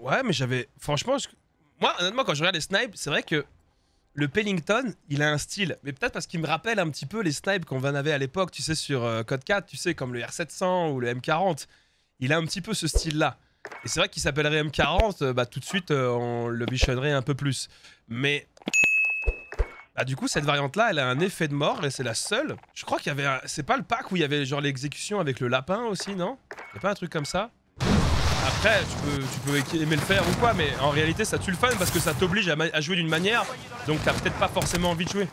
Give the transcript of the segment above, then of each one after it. Ouais, mais j'avais... Franchement, moi, honnêtement, quand je regarde les snipes, c'est vrai que le Pellington, il a un style. Mais peut-être parce qu'il me rappelle un petit peu les snipes qu'on avait à l'époque, tu sais, sur Code 4, tu sais, comme le R700 ou le M40. Il a un petit peu ce style-là. Et c'est vrai qu'il s'appellerait M40, bah tout de suite, on le bichonnerait un peu plus. Mais... Ah, du coup, cette variante-là, elle a un effet de mort et c'est la seule. Je crois qu'il y avait un... C'est pas le pack où il y avait genre l'exécution avec le lapin aussi, non? Y'a pas un truc comme ça? Après, tu peux aimer le faire ou quoi, mais en réalité, ça tue le fan parce que ça t'oblige à jouer d'une manière, donc t'as peut-être pas forcément envie de jouer.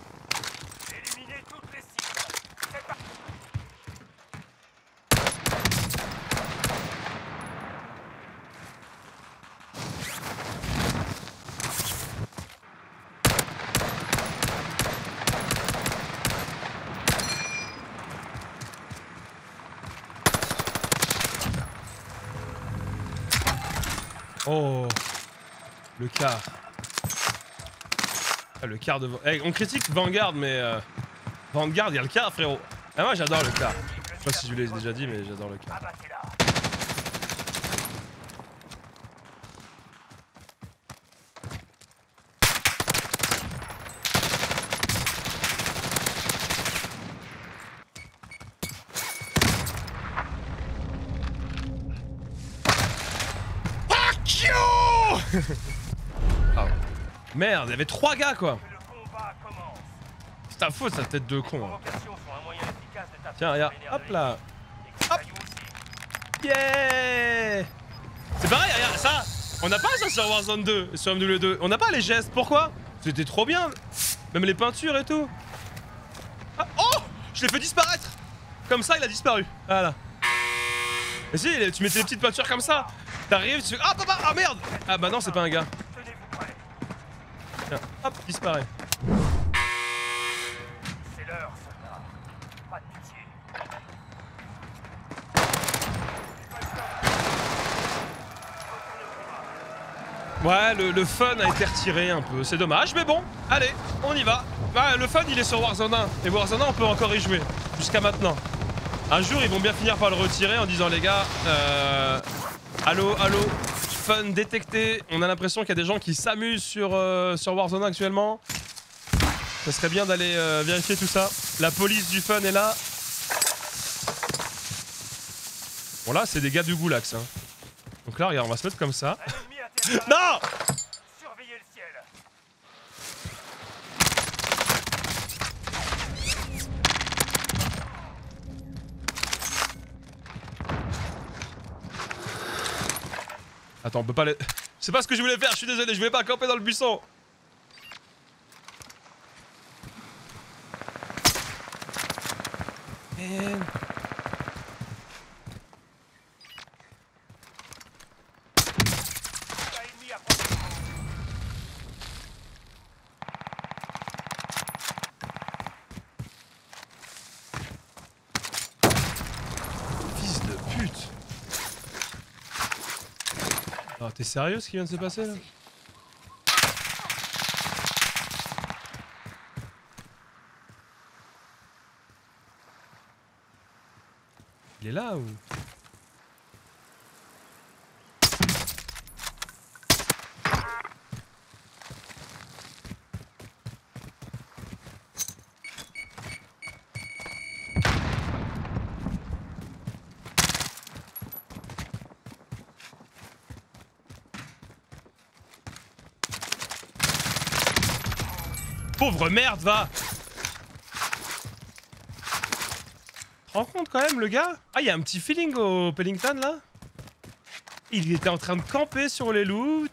Oh, le quart. Ah, le quart de... Hey, on critique Vanguard, mais... Vanguard, il y a le quart, frérot. Ah, moi, j'adore le quart. Je sais pas si je l'ai déjà dit, mais j'adore le quart. Ah ouais. Merde, il y avait 3 gars quoi. C'est ta faute, sa tête de con. Hein. Tiens, regarde, hop là. Hop. Yeah. C'est pareil, regarde ça. On n'a pas ça sur Warzone 2, sur MW2. On n'a pas les gestes, pourquoi? C'était trop bien. Même les peintures et tout. Ah, oh, je l'ai fait disparaître. Comme ça, il a disparu. Voilà. Mais si, tu mettais des petites peintures comme ça. T'arrives, tu fais... Ah, papa, ah merde! Ah bah non, c'est pas un gars. Tiens, hop, disparaît. C'est l'heure, Sandra. Pas de pitié. Ouais, le fun a été retiré un peu. C'est dommage, mais bon, allez, on y va. Bah, le fun, il est sur Warzone 1. Et Warzone 1, on peut encore y jouer. Jusqu'à maintenant. Un jour, ils vont bien finir par le retirer en disant, les gars... Allô, allô, fun détecté. On a l'impression qu'il y a des gens qui s'amusent sur Warzone actuellement. Ça serait bien d'aller vérifier tout ça. La police du fun est là. Bon là, c'est des gars du Goulax. Hein. Donc là, regarde, on va se mettre comme ça. Non! Surveillez le ciel. Attends, on peut pas les... C'est pas ce que je voulais faire, je suis désolé, je voulais pas camper dans le buisson. Man. Fils de pute. Oh, t'es sérieux ce qui vient de se passer là? Il est là ou? Pauvre merde, va! Tu te rends compte quand même, le gars? Ah, il y a un petit feeling au Pellington, là? Il était en train de camper sur les loots,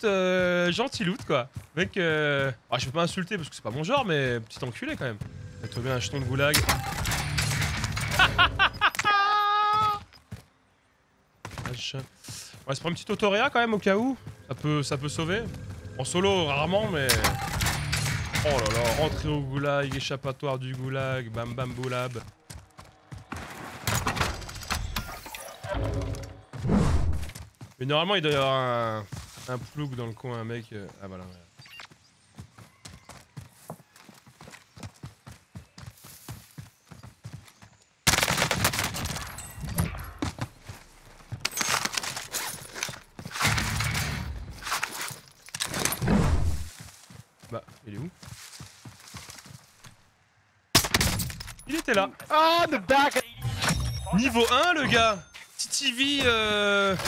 gentil loot, quoi. Mec, ah, je peux pas insulter parce que c'est pas mon genre, mais petit enculé, quand même. T'as trouvé un jeton de goulag. On va se prendre une petite autoréa, quand même, au cas où. Ça peut sauver. En solo, rarement, mais... Oh là là, rentrée au goulag, échappatoire du goulag, bam bam boulab. Mais normalement il doit y avoir un plouc dans le coin, un mec... Ah voilà. Bah, il est où? Il était là. Ah, the bag. Niveau 1, le gars. TTV,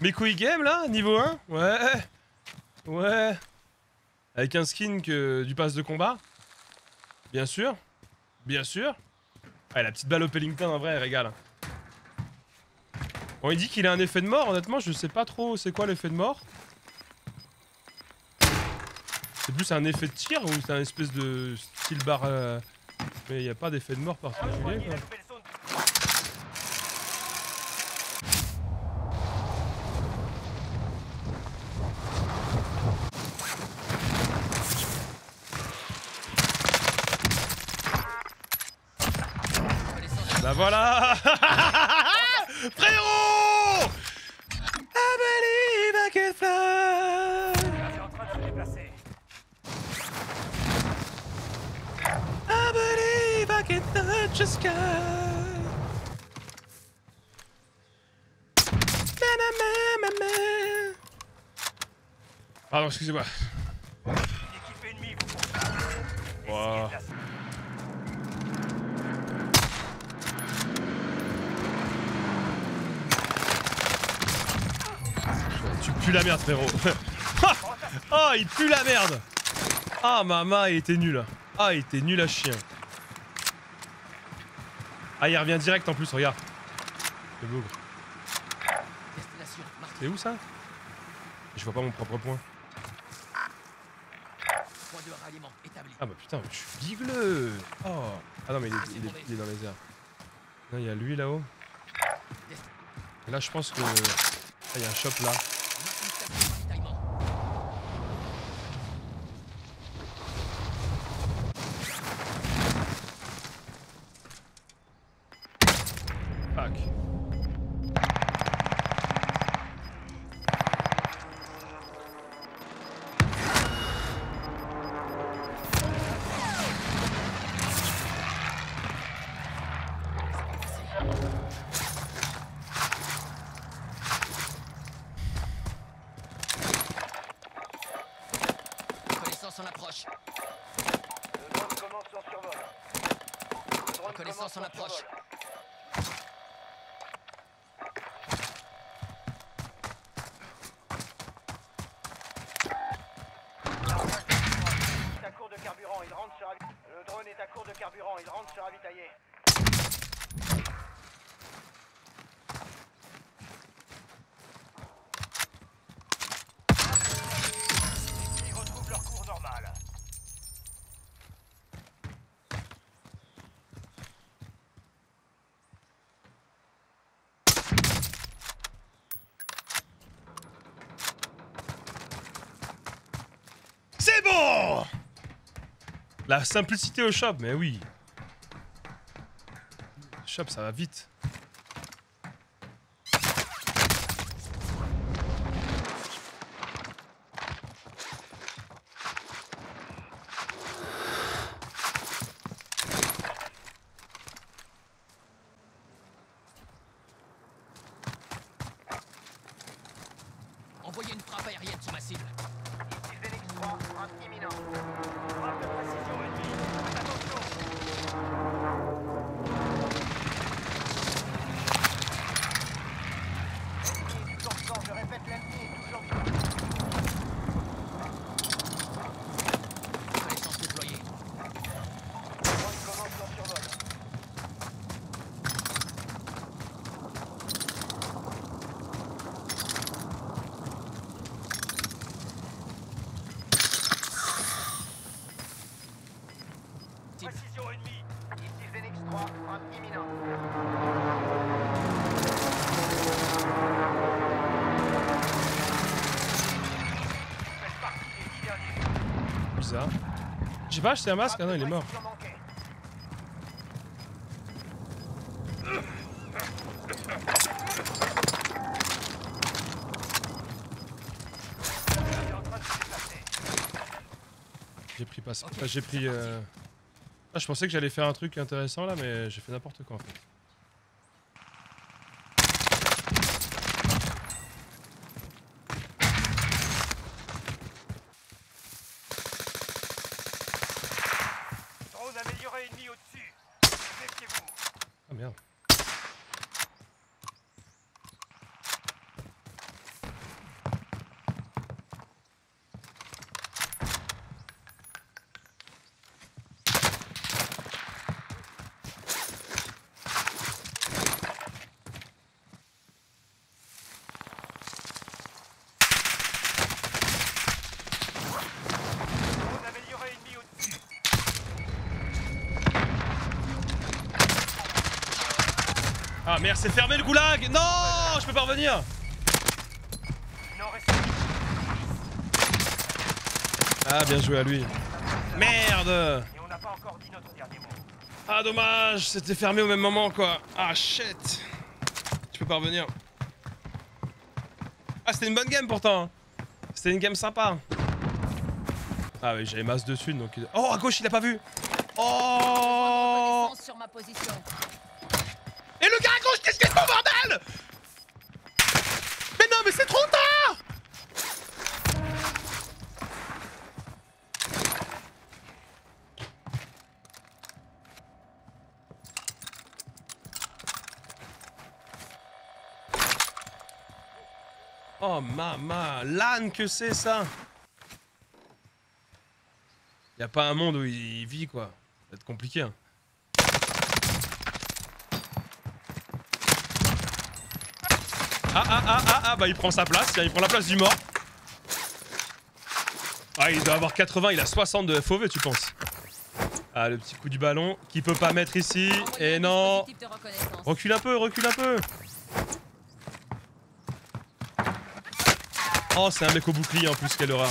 mes couilles game là, niveau 1. Ouais. Ouais. Avec un skin que du pass de combat. Bien sûr. Bien sûr. Ah, la petite balle au Pellington, en vrai, elle régale. Bon, il dit qu'il a un effet de mort. Honnêtement, je sais pas trop c'est quoi l'effet de mort. C'est plus un effet de tir ou c'est un espèce de style barre. Mais il n'y a pas d'effet de mort particulier. Quoi. Bah voilà. Frérot, I believe I can fly. Je suis en train de me déplacer. I believe I can touch the sky. Pardon, excusez-moi. Équipe ennemie, vous. Wow. Il pue la merde, frérot. Ah, il pue la merde. Ah, maman, il était nul. Ah, il était nul à chien. Ah, il revient direct en plus, regarde. C'est beau. C'est où ça? Je vois pas mon propre point. Ah bah putain, je suis bigleux. Oh. Ah non, mais il est dans les airs. Non, il y a lui là-haut. Là, je pense que... Ah, il y a un shop là. Connaissance en approche. À court de carburant, il rentre sur... Le drone est à court de carburant, il rentre se ravitailler. La simplicité au shop, mais oui. Le shop, ça va vite. Envoyez une frappe aérienne sur ma cible. Ici Phoenix 3, frappe imminente. Précision ennemie, ici Phoenix 3, frappe imminente. Bizarre. J'ai pas acheté un masque, ah non, il est mort. J'ai pris pas ça. Enfin, j'ai pris. Ah, je pensais que j'allais faire un truc intéressant là, mais j'ai fait n'importe quoi en fait. merde. Ah merde, c'est fermé le goulag. Non, je peux pas revenir. Ah bien joué à lui. Merde. Ah dommage, c'était fermé au même moment quoi. Ah shit. Je peux pas revenir. Ah c'était une bonne game pourtant. C'était une game sympa. Ah oui, j'avais masse de thunes donc... Oh à gauche il a pas vu. Oh. Et le gars à gauche, qu'est-ce qu'il fait, bordel? Mais non, mais c'est trop tard! Oh maman, l'âne que c'est ça! Y'a pas un monde où il vit quoi, ça va être compliqué hein. Ah bah il prend sa place, il prend la place du mort. Ah il doit avoir 80, il a 60 de FOV tu penses? Ah le petit coup du ballon, qui peut pas mettre ici, et non. Recule un peu, recule un peu. Oh c'est un mec au bouclier en plus, quelle aura.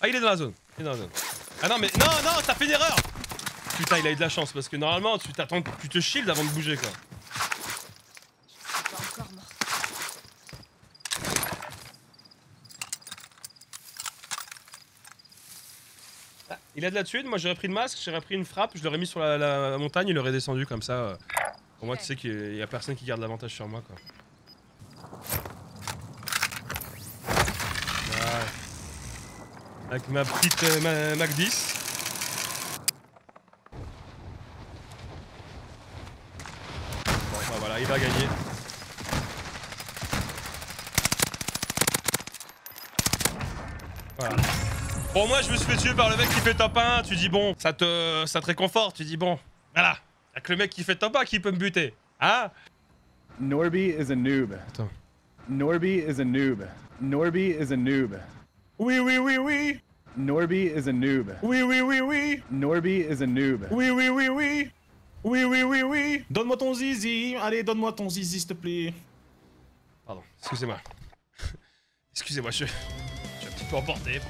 Ah il est dans la zone, il est dans la zone. Ah non mais, non, non, t'as fait une erreur. Putain il a eu de la chance, parce que normalement tu t'attends, tu te shield avant de bouger quoi. Il a de la thune, moi j'aurais pris le masque, j'aurais pris une frappe, je l'aurais mis sur la montagne, il aurait descendu comme ça. Pour moi, tu sais qu'il y a personne qui garde l'avantage sur moi quoi. Ouais. Avec ma petite Mac-10. Bon, bah voilà, il va gagner. Voilà. Bon moi je me suis fait tuer par le mec qui fait top 1, tu dis bon, ça te réconforte, tu dis bon, voilà, y'a que le mec qui fait top 1 qui peut me buter, hein? Norby is a noob. Attends. Norby is a noob. Norby is a noob. Oui oui oui oui. Norby is a noob. Oui oui oui oui. Norby is a noob. Oui oui oui oui. Oui oui oui oui. Donne-moi ton zizi, allez donne-moi ton zizi s'il te plaît. Pardon, excusez-moi. Excusez-moi, je suis un petit peu emporté.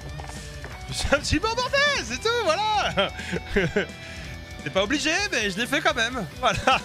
C'est un petit peu emporté, c'est tout, voilà. T'es pas obligé, mais je l'ai fait quand même, voilà.